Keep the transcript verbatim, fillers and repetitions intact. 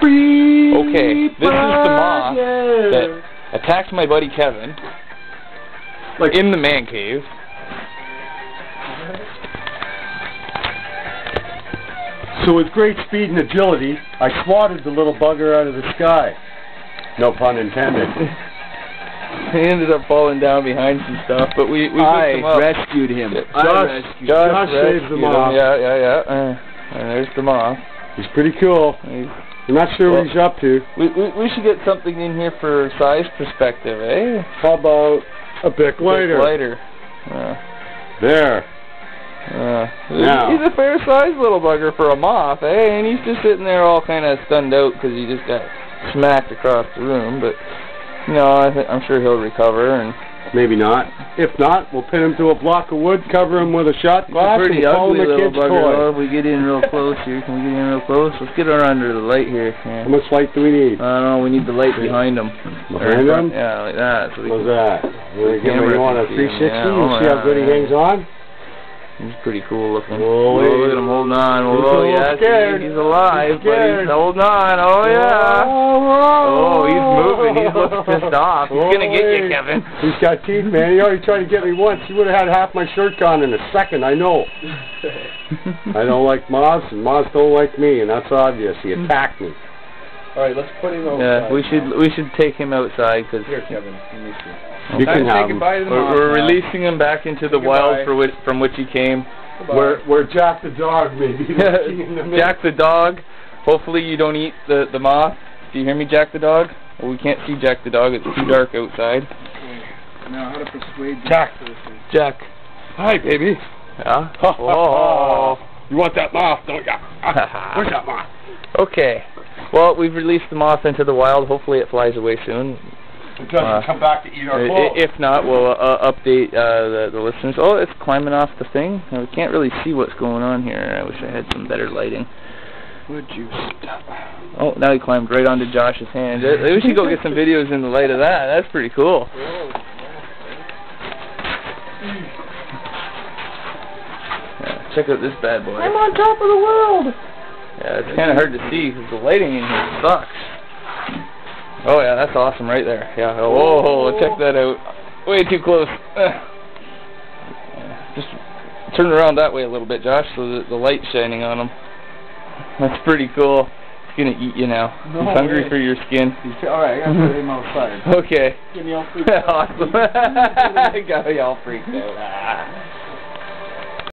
Free okay, this fire. Is the moth that attacked my buddy Kevin, like in the man cave. So with great speed and agility, I swatted the little bugger out of the sky. No pun intended. He ended up falling down behind some stuff, but we, we I him up. rescued him. Josh, I rescued Josh, him. Josh saved the moth. Yeah, yeah, yeah. Uh, and there's the moth. He's pretty cool. He's I'm not sure well, what he's up to. We, we we should get something in here for size perspective, eh? How about a bit lighter? A bit lighter. Uh, there. Uh, now. He's a fair-sized little bugger for a moth, eh? And he's just sitting there all kind of stunned out because he just got smacked across the room. But you know, I th I'm sure he'll recover and. Maybe not. If not, we'll pin him to a block of wood, cover him with a shot glass, a pretty and call him a kid's toy. Though, if we get in real close here, can we get in real close? Let's get her under the light here. Yeah. How much light do we need? I don't know. We need the light behind him. Behind him? Yeah, like that. So How's that? We're gonna give him on a three sixty yeah, and see how good he hangs on. He's pretty cool looking. Whoa, Whoa, look at him holding on. Whoa, he's yeah, scared. He's alive, he's but he's holding on. Oh, yeah. Oh, he's moving. He looks pissed off. He's going to get you, Kevin. He's got teeth, man. He already tried to get me once. He would have had half my shirt gone in a second, I know. I don't like moths, and moths don't like me, and that's obvious. He attacked me. All right, let's put him outside. Yeah, we should we should take him outside because here, Kevin, you, you can have him. We're, we're releasing him back into the wild for which, from which he came. Goodbye. We're we're Jack the dog, maybe. Jack the dog. Hopefully you don't eat the the moth. Do you hear me, Jack the dog? Well, we can't see Jack the dog. It's too dark outside. Okay. Now how to persuade Jack? Jack. Hi, baby. Yeah. Oh. You want that moth, don't ya? Where's that moth? Okay. Well, we've released the moth into the wild. Hopefully it flies away soon. It doesn't uh, come back to eat our clothes. If not, we'll uh, update uh, the, the listeners. Oh, it's climbing off the thing. Now, we can't really see what's going on here. I wish I had some better lighting. Would you stop? Oh, now he climbed right onto Josh's hand. We should go get some videos in the light of that. That's pretty cool. Yeah, check out this bad boy. I'm on top of the world! Yeah, it's kind of hard to see because the lighting in here sucks. Oh yeah, that's awesome right there. Yeah. Whoa, check that out. Way too close. Just turn around that way a little bit, Josh, so that the light's shining on him. That's pretty cool. It's gonna eat you now. No, he's hungry for your skin. All right, I gotta put him outside. Okay. Get me all freaked out. Awesome. I got me all freaked out.